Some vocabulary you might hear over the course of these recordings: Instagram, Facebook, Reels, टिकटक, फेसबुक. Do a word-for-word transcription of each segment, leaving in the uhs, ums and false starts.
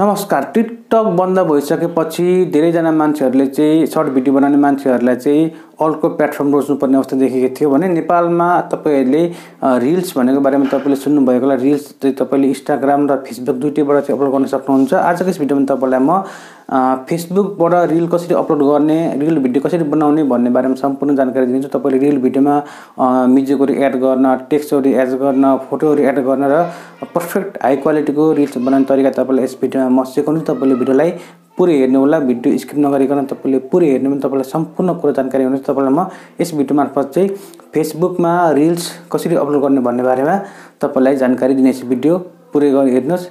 नमस्कार। टिकटक बन्द भइसकेपछि धेरैजना मान्छेहरूले चाहिँ सर्ट भिडियो बनाउने मान्छेहरूलाई चाहिँ अर्को प्लेटफर्म रोज्नुपर्ने अवस्था देखेको थियो भने नेपालमा तपाईहरूले रिल्स भनेको बारेमा तपाईले सुन्नुभएको होला। रिल्स चाहिँ तपाईले इन्स्टाग्राम र फेसबुक दुईटैबाट चाहिँ अपलोड गर्न सक्नुहुन्छ। आजको यस भिडियोमा तपाईलाई म फेसबुकबाट रिल कसरी अपलोड गर्ने, रिल भिडियो कसरी बनाउने भन्ने बारेमा सम्पूर्ण जानकारी दिन्छु। तपाईले रिल भिडियोमा म्युजिकहरु एड गर्न, टेक्स्टहरु एड गर्न, फोटोहरु एड गर्न र पर्फेक्ट हाई क्वालिटीको रिल्स बनाउने तरिका तपाईलाई यस भिडियोमा म सिकाउँछु। तपाईले भिडियोलाई पूरे हेर्नु होला, भिडियो स्किप नगरिकन तपाईले पूरे हेर्नु भने तपाईलाई सम्पूर्ण कुरा जानकारी हुनेछ। तपाईलाई म यस भिडियो मार्फत चाहिँ फेसबुकमा रिल्स कसरी अपलोड गर्ने भन्ने बारेमा तपाईलाई जानकारी दिने यस भिडियो पूरे गरी हेर्नुस्।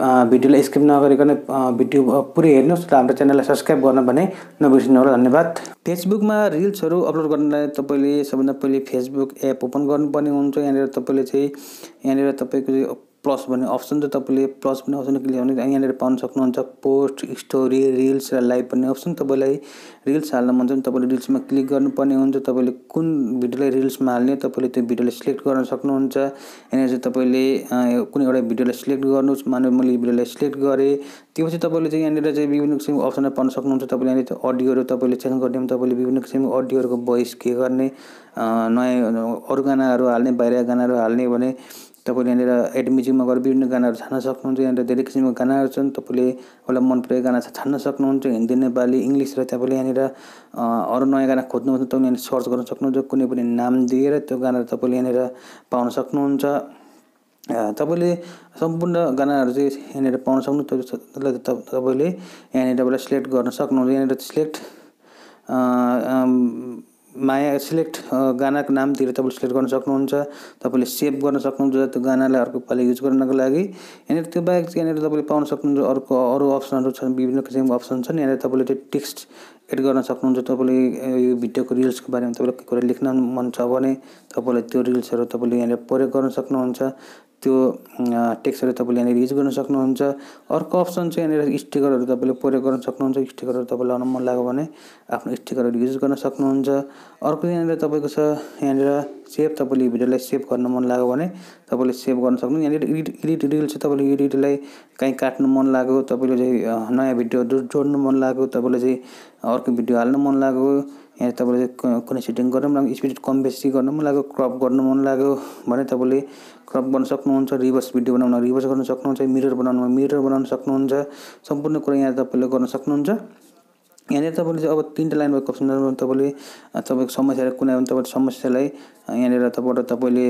भिडियोलाई स्किप नगरिकन भिडियो पूरे हेर्नुस् र हाम्रो च्यानललाई सब्स्क्राइब गर्न भने नबिर्सिनु होला। धन्यवाद। फेसबुकमा रिल्सहरू अपलोड गर्नलाई तपाईले सबभन्दा पहिले फेसबुक एप ओपन गर्नुपर्ने हुन्छ। यहाँनिर तपाईले चाहिँ यहाँनिर तपाईको प्लस भन्ने अप्सन चाहिँ तपाईँले प्लस भन्ने अप्सन क्लिक गर्नु यहाँनिर पाउन सक्नुहुन्छ। पोस्ट, स्टोरी, रिल्स र लाइभ भन्ने अप्सन तपाईँलाई रिल्स हाल्न मन छ भने तपाईँले रिल्समा क्लिक गर्नुपर्ने हुन्छ। तपाईँले कुन भिडियोलाई रिल्समा हाल्ने तपाईँले त्यो भिडियोलाई सिलेक्ट गर्न सक्नुहुन्छ। यहाँनिर चाहिँ तपाईँले कुनै एउटा भिडियोलाई सिलेक्ट गर्नुहोस्। मानव मैले भिडियोलाई सिलेक्ट गरेँ, त्यसपछि तपाईँले चाहिँ यहाँनिर चाहिँ विभिन्न किसिमको अप्सनहरू पाउन सक्नुहुन्छ। तपाईँले यहाँनिर चाहिँ अडियोहरू तपाईँले चेन्ज गर्ने, तपाईँले विभिन्न किसिमको अडियोहरूको भोइस के गर्ने, नयाँ अरू गानाहरू हाल्ने, बाहिर गानाहरू हाल्ने भने तपाईले यहाँनिर एड म्युजिकमा गएर विभिन्न गानाहरू छान्न सक्नुहुन्छ। यहाँनिर धेरै किसिमको गानाहरू छन्, तपाईँले मलाई मन परेको गाना छान्न सक्नुहुन्छ। हिन्दी, नेपाली, इङ्ग्लिस र तपाईँले यहाँनिर अरू नयाँ गाना खोज्नुहुन्छ। तपाईँले यहाँनिर सर्च गर्न सक्नुहुन्छ, कुनै पनि नाम दिएर त्यो गानाहरू तपाईँले यहाँनिर पाउन सक्नुहुन्छ। तपाईले सम्पूर्ण गानाहरू चाहिँ यहाँनिर पाउन सक्नुहुन्छ। तपाईँले यहाँनिर सिलेक्ट गर्न सक्नुहुन्छ। यहाँनिर सिलेक्ट माया सिलेक्ट गानाको नामतिर तपाईँले सिलेक्ट गर्न सक्नुहुन्छ। तपाईँले सेभ गर्न सक्नुहुन्छ त्यो गानालाई अर्को पालि युज गर्नको लागि। यहाँनिर त्यो बाहेक चाहिँ यहाँनिर तपाईँले पाउन सक्नुहुन्छ अर्को अरू अप्सनहरू छन्, विभिन्न किसिमको अप्सन छन्। यहाँनिर तपाईँले त्यो टेक्स्ट एड गर्न सक्नुहुन्छ। तपाईँले यो भिडियोको रिल्सको बारेमा तपाईँलाई के कुरा लेख्न मन छ भने तपाईँले त्यो रिल्सहरू तपाईँले यहाँनिर प्रयोग गर्न सक्नुहुन्छ। त्यो टेक्स्टहरू तपाईँले यहाँनिर युज गर्न सक्नुहुन्छ। अर्को अप्सन चाहिँ यहाँनिर स्टिकरहरू तपाईँले प्रयोग गर्न सक्नुहुन्छ। स्टिकरहरू तपाईँलाई लगाउन मन लाग्यो भने आफ्नो स्टिकरहरू युज गर्न सक्नुहुन्छ। अर्को यहाँनिर तपाईँको छ यहाँनिर सेभ, तपाईँले भिडियोलाई सेभ गर्न मन लाग्यो भने तपाईँले सेभ गर्न सक्नुहुन्छ। यहाँनिर एडिट रिल चाहिँ तपाईँले एडिटलाई कहीँ काट्नु मन लाग्यो, तपाईँले चाहिँ नयाँ भिडियोहरू जोड्नु मन लाग्यो, तपाईँले चाहिँ अर्को भिडियो हाल्नु मन लाग्यो, यहाँ तपाईँले कुनै सेटिङ गर्नु मन लाग्यो, स्पिड कम बेसी गर्नु मन लाग्यो, क्रप गर्नु मन लाग्यो भने तपाईँले क्रप गर्न सक्नुहुन्छ। रिभर्स भिडियो बनाउन रिभर्स गर्न सक्नुहुन्छ। मिरर बनाउनु मिरर बनाउन सक्नुहुन्छ। सम्पूर्ण कुरा यहाँ तपाईँले गर्न सक्नुहुन्छ। यहाँनिर तपाईँले चाहिँ अब तिनवटा लाइन भएको अप्सन तपाईँले तपाईँको समस्याहरू कुनै हो भने तपाईँको समस्यालाई यहाँनिर तपाईँबाट तपाईँले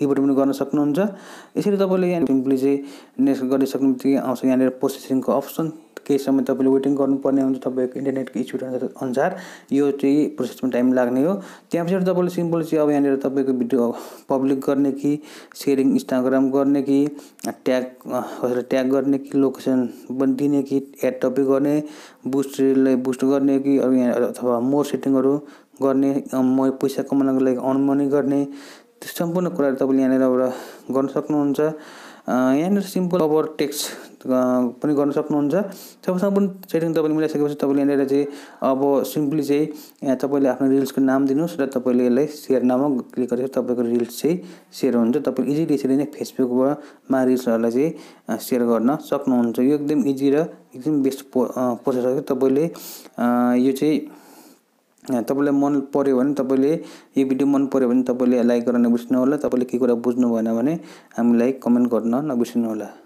रिपोर्ट पनि गर्न सक्नुहुन्छ। यसरी तपाईँले यहाँ सिम्पली चाहिँ नेक्स्ट गरिसक्नु बित्तिकै आउँछ यहाँनिर प्रोसेसिङको अप्सन। केही समय तपाईँले वेटिङ गर्नुपर्ने हुन्छ। तपाईँको इन्टरनेटको इस्यु अनुसार यो चाहिँ प्रोसेसमा टाइम लाग्ने हो। त्यहाँ पछाडि तपाईँले सिम्पल चाहिँ अब यहाँनिर तपाईँको भिडियो पब्लिक गर्ने कि सेयरिङ इन्स्टाग्राम गर्ने कि ट्याग कसैलाई ट्याग गर्ने कि लोकेसन पनि दिने कि एड टपिक गर्ने, बुस्ट रिललाई बुस्ट गर्ने कि अरू यहाँ अथवा मोर सेटिङहरू गर्ने, म पैसा कमाउनको लागि अर्न मनी गर्ने, त्यो सम्पूर्ण कुराहरू तपाईँले यहाँनिर गर्न सक्नुहुन्छ। यहाँनिर सिम्पल अवर टेक्स्ट पनि गर्न सक्नुहुन्छ। सबैसँग पनि सेटिङ तपाईँले मिलाइसकेपछि तपाईँले यहाँनिर चाहिँ अब सिम्पली चाहिँ तपाईँले आफ्नो रिल्सको नाम दिनुहोस् र तपाईँले यसलाई सेयर नाममा क्लिक गरेर तपाईँको रिल्स चाहिँ सेयर हुन्छ। तपाईँ इजिली यसरी नै फेसबुकमा रिल्सहरूलाई चाहिँ सेयर गर्न सक्नुहुन्छ। यो एकदम इजी र एकदम बेस्ट पो प्रोसेस हो। तपाईँले यो चाहिँ तपाईलाई मन पर्यो भने तपाईँले यो भिडियो मन पर्यो भने तपाईँले लाइक गर्न नबिर्सिनु होला। तपाईँले के कुरा बुझ्नु भएन भने हामीलाई कमेन्ट गर्न नबिर्सिनु होला।